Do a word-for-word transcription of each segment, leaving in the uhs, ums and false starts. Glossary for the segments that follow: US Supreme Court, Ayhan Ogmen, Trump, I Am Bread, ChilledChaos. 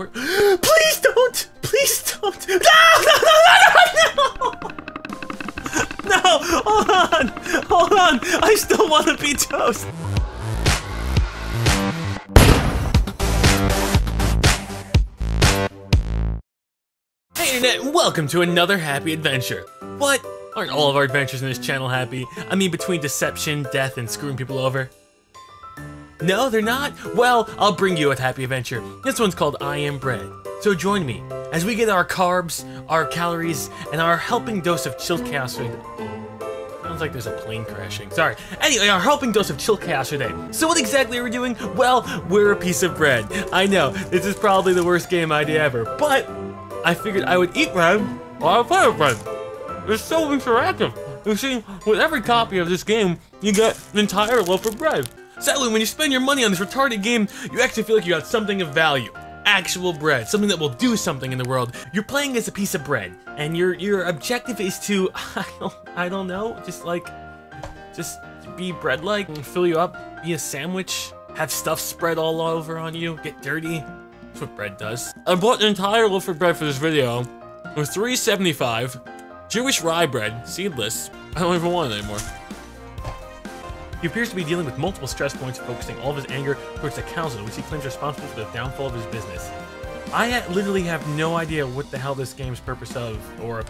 work. Please don't! Please don't! No! No! No! No! No! No! Hold on! Hold on! I still want to be toast. Hey, Internet, and welcome to another happy adventure. What? Aren't all of our adventures in this channel happy? I mean, between deception, death, and screwing people over. No, they're not? Well, I'll bring you a happy adventure. This one's called I Am Bread. So join me as we get our carbs, our calories, and our helping dose of chilled chaos for the day. Sounds like there's a plane crashing. Sorry. Anyway, our helping dose of chilled chaos for the day. So what exactly are we doing? Well, we're a piece of bread. I know, this is probably the worst game idea ever, but I figured I would eat bread while I play bread. It's so interactive. You see, with every copy of this game, you get an entire loaf of bread. Sadly, when you spend your money on this retarded game, you actually feel like you got something of value. Actual bread, something that will do something in the world. You're playing as a piece of bread, and your your objective is to, I don't, I don't know, just like, just be bread-like, fill you up, be a sandwich, have stuff spread all over on you, get dirty. That's what bread does. I bought an entire loaf of bread for this video. It was three seventy-five, Jewish rye bread, seedless. I don't even want it anymore. He appears to be dealing with multiple stress points, focusing all of his anger towards the council, which he claims responsible for the downfall of his business. I literally have no idea what the hell this game's purpose of, or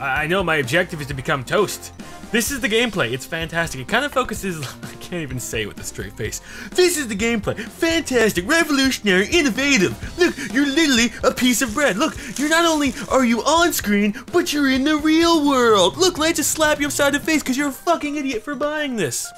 I know my objective is to become toast. This is the gameplay. It's fantastic. It kind of focuses, I can't even say with a straight face. This is the gameplay. Fantastic, revolutionary, innovative. Look, you're literally a piece of bread. Look, you're not only are you on screen, but you're in the real world. Look, let's just slap you upside the face because you're a fucking idiot for buying this.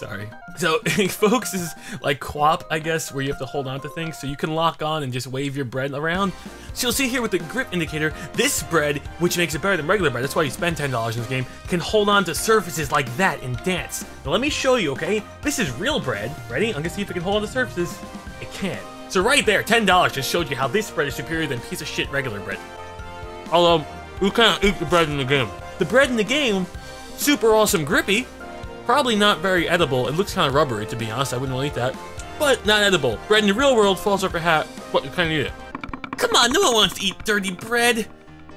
Sorry. So folks, is like co-op, I guess, where you have to hold on to things, so you can lock on and just wave your bread around. So you'll see here with the grip indicator, this bread, which makes it better than regular bread, that's why you spend ten dollars in this game, can hold on to surfaces like that and dance. Now let me show you, okay? This is real bread. Ready? I'm gonna see if it can hold on to surfaces. It can. So right there, ten dollars just showed you how this bread is superior than piece of shit regular bread. Although, you can't eat the bread in the game. The bread in the game, super awesome grippy, probably not very edible. It looks kind of rubbery, to be honest. I wouldn't want to eat that. But not edible. Bread in the real world falls off your hat, but you kind of eat it. Come on, no one wants to eat dirty bread.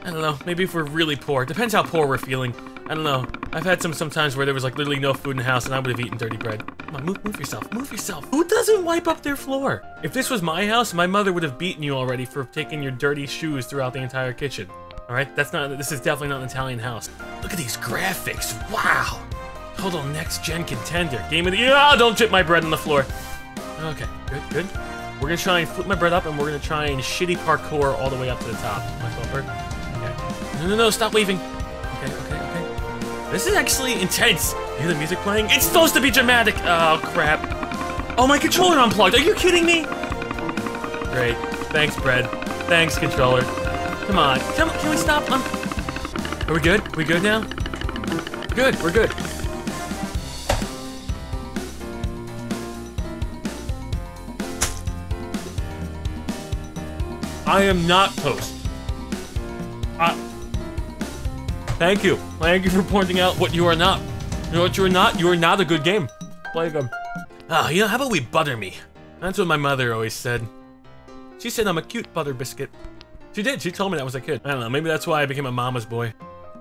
I don't know. Maybe if we're really poor. Depends how poor we're feeling. I don't know. I've had some sometimes where there was like literally no food in the house and I would have eaten dirty bread. Come on, move, move yourself. Move yourself. Who doesn't wipe up their floor? If this was my house, my mother would have beaten you already for taking your dirty shoes throughout the entire kitchen. All right? That's not, this is definitely not an Italian house. Look at these graphics. Wow. Hold on, next gen contender. Game of the year. Oh, don't chip my bread on the floor. Okay, good, good. We're gonna try and flip my bread up and we're gonna try and shitty parkour all the way up to the top. Okay. No, no, no, stop waving. Okay, okay, okay. This is actually intense. You hear the music playing? It's supposed to be dramatic. Oh, crap. Oh, my controller unplugged. Are you kidding me? Great. Thanks, bread. Thanks, controller. Come on. Come, can we stop? Um, are we good? We good now? Good, we're good. I am not toast. Uh, thank you. Thank you for pointing out what you are not. You know what you are not? You are not a good game. Play them. Oh, you know, how about we butter me? That's what my mother always said. She said I'm a cute butter biscuit. She did. She told me that was a kid. I don't know. Maybe that's why I became a mama's boy.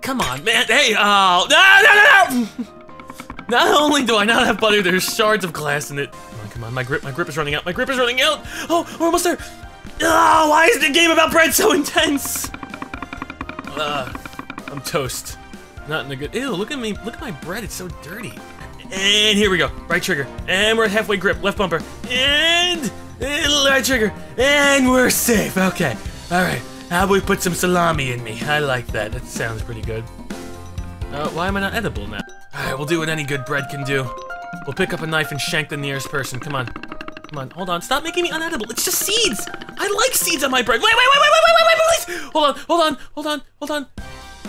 Come on, man. Hey, oh. No, no, no, no. Not only do I not have butter, there's shards of glass in it. Come on, come on. My grip, my grip is running out. My grip is running out. Oh, we're almost there. Oh, why is the game about bread so intense? Uh, I'm toast. Not in a good. Ew, look at me. Look at my bread. It's so dirty. And here we go. Right trigger. And we're at halfway grip. Left bumper. And, and right trigger. And we're safe. Okay. All right. How about we put some salami in me? I like that. That sounds pretty good. Uh, why am I not edible now? All right. We'll do what any good bread can do. We'll pick up a knife and shank the nearest person. Come on. Come on, hold on, stop making me unedible. It's just seeds. I like seeds on my bread. Wait, wait, wait, wait, wait, wait, wait, please. Hold on, hold on, hold on, hold on.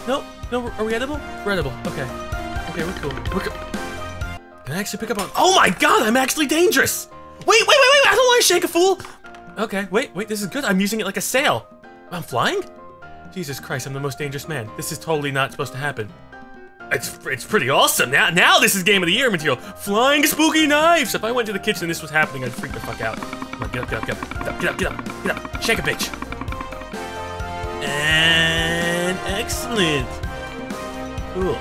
No, no, are we edible? We're edible, okay. Okay, we're cool, we're cool. Can I actually pick up on, oh my God, I'm actually dangerous. Wait, wait, wait, wait, I don't wanna shake a fool. Okay, wait, wait, this is good. I'm using it like a sail. I'm flying? Jesus Christ, I'm the most dangerous man. This is totally not supposed to happen. It's, it's pretty awesome. Now now this is game of the year material. Flying spooky knives. If I went to the kitchen and this was happening, I'd freak the fuck out. Come on, get up, get up, get up, get up, get up, get up, get up, shake a bitch. And excellent. Cool.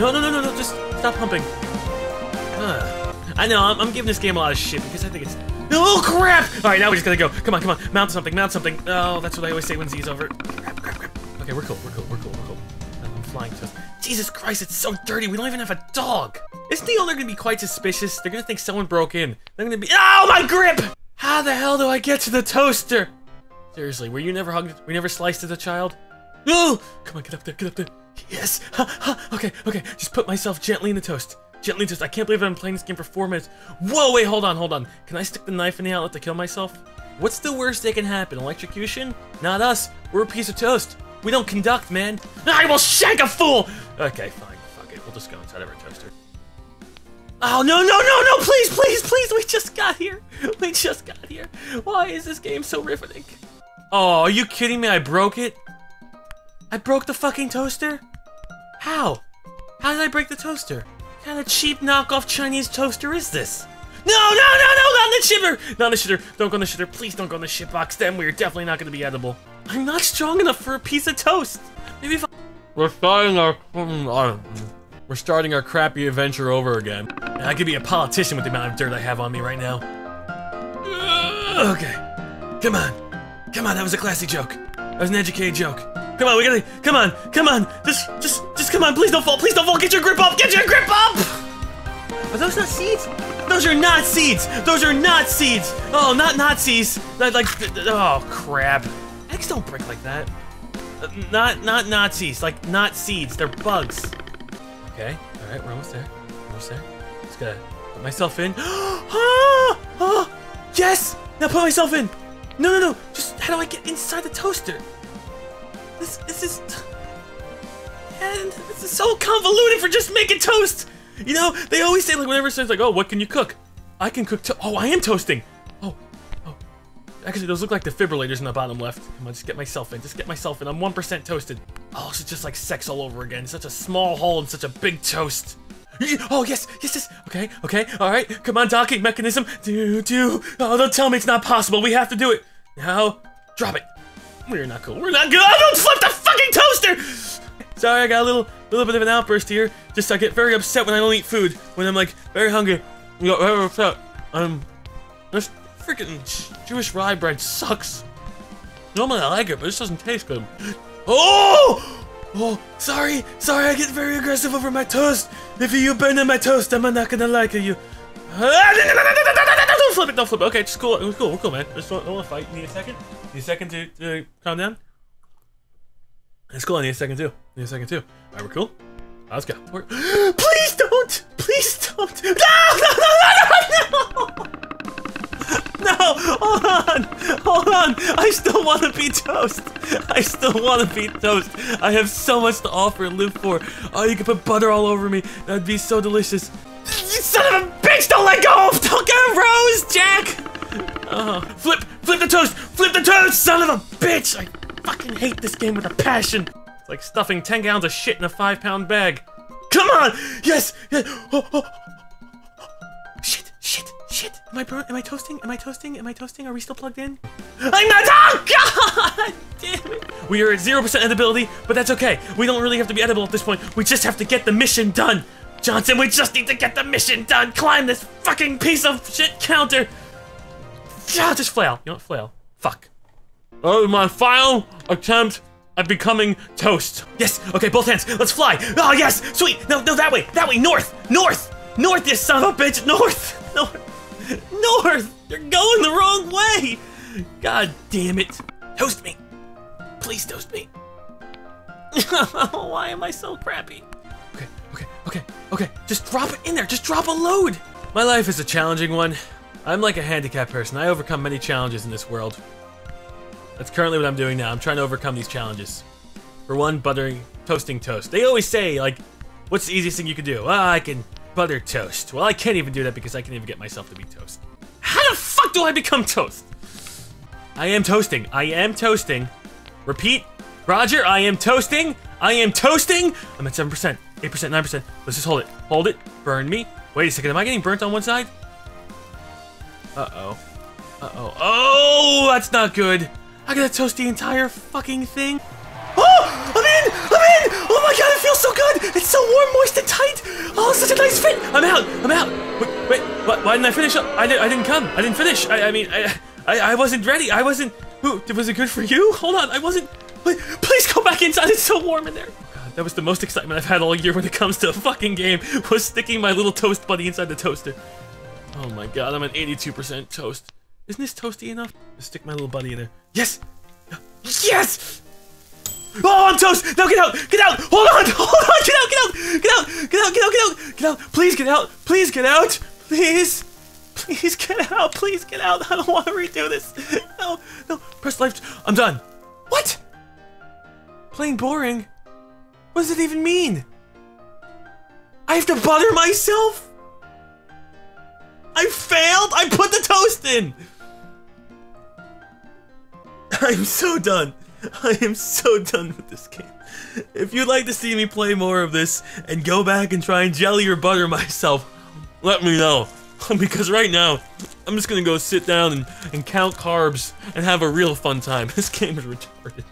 No, no, no, no, no, just stop pumping. Uh, I know, I'm, I'm giving this game a lot of shit because I think it's... Oh, crap! Alright, now we just gotta go. Come on, come on, mount something, mount something. Oh, that's what I always say when Z is over. Crap, crap, crap. Okay, we're cool, we're cool, we're cool, we're cool. I'm flying to us. Jesus Christ, it's so dirty, we don't even have a dog. This deal, they're gonna be quite suspicious. They're gonna think someone broke in. They're gonna be... Oh, my grip! How the hell do I get to the toaster? Seriously, were you never hugged? Were you never sliced as a child? No! Come on, get up there, get up there. Yes! Ha, ha. Okay, okay, just put myself gently in the toast. Gently toast. I can't believe I've been playing this game for four minutes. Whoa, wait, hold on, hold on. Can I stick the knife in the outlet to kill myself? What's the worst that can happen? Electrocution? Not us. We're a piece of toast. We don't conduct, man. I will shank a fool! Okay, fine, fuck it. We'll just go inside of our toaster. Oh, no, no, no, no, please, please, please, we just got here. We just got here. Why is this game so riveting? Oh, are you kidding me? I broke it? I broke the fucking toaster? How? How did I break the toaster? What kind of cheap knockoff Chinese toaster is this? No, no, no, no, not in the shitter! Not in the shitter. Don't go in the shitter. Please don't go in the shit box. Then we're definitely not going to be edible. I'm not strong enough for a piece of toast. Maybe if I... We're starting our... We're starting our crappy adventure over again. And I could be a politician with the amount of dirt I have on me right now. Okay. Come on. Come on, that was a classy joke. That was an educated joke. Come on, we gotta, come on, come on, just, just, just come on, please don't fall, please don't fall, get your grip up, get your grip up! Are those not seeds? Those are not seeds, those are not seeds! Oh, not Nazis, not like, oh, crap. Eggs don't break like that. Uh, not, not Nazis, like, not seeds, they're bugs. Okay, alright, we're almost there, almost there. Just gotta put myself in. Ah! Ah! Yes! Now put myself in! No, no, no, just, how do I get inside the toaster? This, this is, and this is so convoluted for just making toast. You know, they always say like whenever someone's like, oh, what can you cook? I can cook to oh, I am toasting. Oh, oh, actually those look like defibrillators in the bottom left. Come on, just get myself in, just get myself in. I'm one percent toasted. Oh, it's just like sex all over again. Such a small hole in such a big toast. Oh, yes, yes, yes. Okay, okay, all right. Come on, docking mechanism. Do, do. Oh, don't tell me it's not possible. We have to do it. Now, drop it. We're not cool. We're not good. I don't flip the fucking toaster! Sorry, I got a little little bit of an outburst here. Just I get very upset when I don't eat food. When I'm like very hungry. I get very upset. Um this freaking Jewish rye bread sucks. Normally I like it, but this doesn't taste good. Oh! Oh, sorry, sorry, I get very aggressive over my toast. If you burn in my toast, I'm not gonna like you. Don't flip it, don't flip it. Okay, just cool. It was cool, we're cool, man. I just don't wanna fight. Need a second? Need a second to, to calm down? That's cool, I need a second too. Need a second too. Alright, we're cool. Right, let's go. We're please don't! Please don't! No! No, no, no, no, no! No! Hold on! Hold on! I still want to be toast! I still want to be toast! I have so much to offer and live for. Oh, you could put butter all over me. That'd be so delicious. You son of a bitch! Don't let go! Don't get a rose, Jack! Oh, flip! Flip the toast! Flip the toast! Son of a bitch! I fucking hate this game with a passion! It's like stuffing ten gallons of shit in a five pound bag. Come on! Yes! Yes. Oh, oh. Shit! Shit! Shit! Am I burnt? Am I toasting? Am I toasting? Am I toasting? Are we still plugged in? I'm not- Oh god! Damn it! We are at zero percent edibility, but that's okay. We don't really have to be edible at this point. We just have to get the mission done! Johnson, we just need to get the mission done! Climb this fucking piece of shit counter! Yeah, just flail. You know what? Flail. Fuck. Oh, my final attempt at becoming toast. Yes. Okay, both hands. Let's fly. Oh, yes. Sweet. No, no, that way. That way. North. North. North, you son of a bitch. North. North. North. You're going the wrong way. God damn it. Toast me. Please toast me. Why am I so crappy? Okay, okay, okay, okay. Just drop it in there. Just drop a load. My life is a challenging one. I'm like a handicapped person. I overcome many challenges in this world. That's currently what I'm doing now. I'm trying to overcome these challenges. For one, buttering, toasting toast. They always say, like, what's the easiest thing you can do? Well, I can butter toast. Well, I can't even do that because I can't even get myself to be toast. How the fuck do I become toast? I am toasting. I am toasting. Repeat. Roger, I am toasting. I am toasting. I'm at seven percent, eight percent, nine percent. Let's just hold it. Hold it. Burn me. Wait a second. Am I getting burnt on one side? Uh-oh. Uh-oh. Oh, that's not good. I gotta toast the entire fucking thing. Oh, I'm in! I'm in! Oh my god, it feels so good! It's so warm, moist, and tight! Oh, such a nice fit! I'm out! I'm out! Wait, wait, what, why didn't I finish up? I, did, I didn't come. I didn't finish. I, I mean, I, I I wasn't ready. I wasn't... Who, was it good for you? Hold on, I wasn't... Please go back inside. It's so warm in there. God, that was the most excitement I've had all year when it comes to a fucking game, was sticking my little toast buddy inside the toaster. Oh my god, I'm at eighty-two percent toast. Isn't this toasty enough? Let's stick my little buddy in there. Yes! Yes! Oh, I'm toast! No, get out! Get out! Hold on! Hold on! Get out! Get out! Get out! Get out! Get out! Get out! Get out! Please get out! Please get out! Please! Please get out! Please get out! I don't want to redo this! No! No! Press left! I'm done! What? Plain boring? What does it even mean? I have to butter myself? I failed! I put the toast in! I'm so done. I am so done with this game. If you'd like to see me play more of this and go back and try and jelly or butter myself, let me know. Because right now, I'm just gonna go sit down and, and count carbs and have a real fun time. This game is retarded.